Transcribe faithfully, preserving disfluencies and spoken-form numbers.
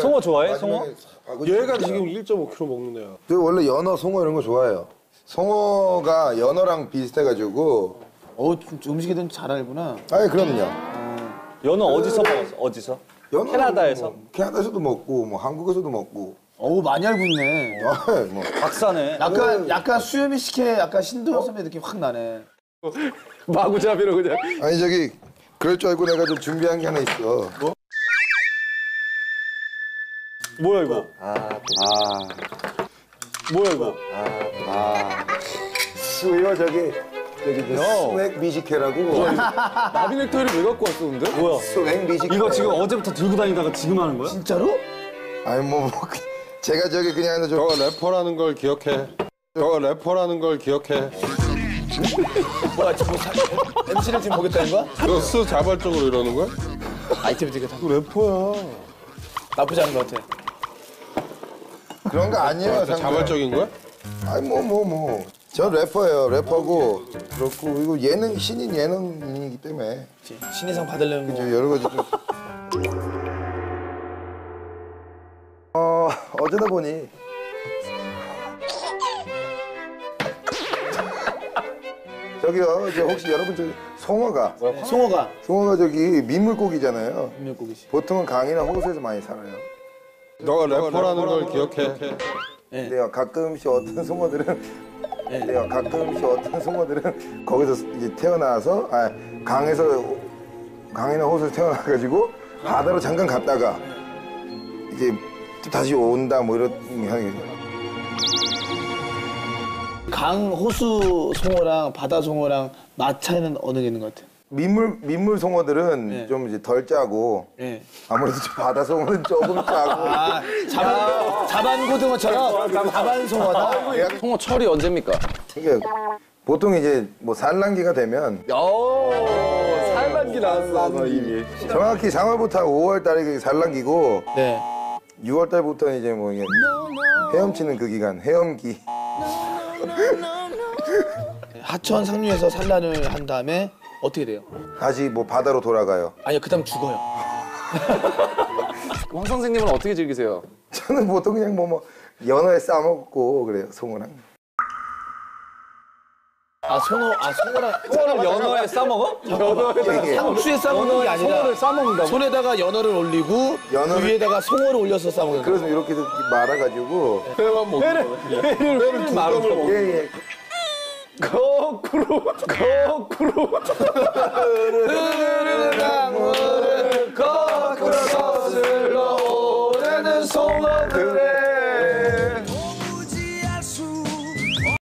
송어 좋아해? 송어? 얘가 지금 일 점 오 킬로그램 먹는 애야. 저 원래 연어, 송어 이런 거 좋아해요. 송어가 연어랑 비슷해가지고. 어, 음식에 대해 잘 알구나. 아니, 그럼요. 어. 연어 어디서 먹었어? 어디서? 연어 캐나다에서? 뭐, 캐나다에서도 먹고, 뭐 한국에서도 먹고. 어우, 많이 알고 있네. 아, 뭐. 박사네. 약간, 약간 수염이 식혜, 약간 신동엽 선배 느낌 확 나네. 마구잡이로 그냥. 아니, 저기, 그럴 줄 알고 내가 좀 준비한 게 하나 있어. 뭐? 뭐야 이거? 아, 아. 뭐야 이거? 아, 아. 수요 저기 저기 스웩 미식회라고. 나비 넥타이를 왜 갖고 왔어 근데? 뭐야? 스웩 미식회. 이거 지금 어제부터 들고 다니다가 지금 하는 거야? 진짜로? 아니 뭐, 뭐 제가 저기 그냥 저 래퍼라는 걸 기억해. 저 래퍼라는 걸 기억해. 뭐야 지금 엠씨를 지금 보겠다는 거야? 너 수 자발적으로 이러는 거야? 아이템 되게 다. 래퍼야. 나쁘지 않은 것 같아. 그런 거 아니에요. 자발적인 거야? 아니 뭐 뭐 뭐. 전 래퍼예요. 래퍼고 그렇고 이거 예능 신인 예능인이기 때문에. 그치. 신인상 받으려는 거. 여러 가지 좀. 어 어쩌다 보니. 저기요, 저 혹시 여러분 저기 송어가 네. 송어가 송어가 저기 민물고기잖아요. 민물고기지. 보통은 강이나 호수에서 많이 살아요. 너가 래퍼라는 걸 기억해. 기억해. 네. 근데요 가끔씩 어떤 송어들은 네. 근데요 가끔씩 어떤 송어들은 거기서 이제 태어나서 아 강에서 강이나 호수에서 태어나가지고 바다로 잠깐 갔다가 이제 다시 온다 뭐 이런 하는 거죠. 강, 호수 송어랑 바다 송어랑 맛 차이는 어느 게 있는 것 같아요? 민물, 민물 송어들은 네. 좀 이제 덜 짜고 네. 아무래도 바다 송어는 조금 짜고 아, 자반, 자반 고등어처럼 자반 송어다? 송어 철이 언제입니까? 이게 보통 이제 뭐 산란기가 되면 오, 산란기 나왔어 이미 정확히 삼월부터 오월달이 산란기고 네. 유월달부터는 이제 뭐 헤엄치는 그 기간, 헤엄기 하천 상류에서 산란을 한 다음에 어떻게 돼요? 다시 뭐 바다로 돌아가요. 아니요, 그다음 죽어요. 황 선생님은 어떻게 즐기세요? 저는 보통 그냥 뭐, 뭐 연어에 싸 먹고 그래요, 송어랑. 아 송어, 아 송어랑 송어랑 연어에 싸 먹어? 연어에 상추에 싸 먹는 게 아니라 송어를 싸 먹는다. 손에다가 연어를 올리고 연어를... 그 위에다가 송어를 올려서 싸 먹는. 그래서 이렇게 말아가지고 회만 먹는 거예요. 회를 말아 먹는 거예요. 거꾸로 거꾸로 흐르는 강물을 거꾸로 거슬러 오르는 송어들의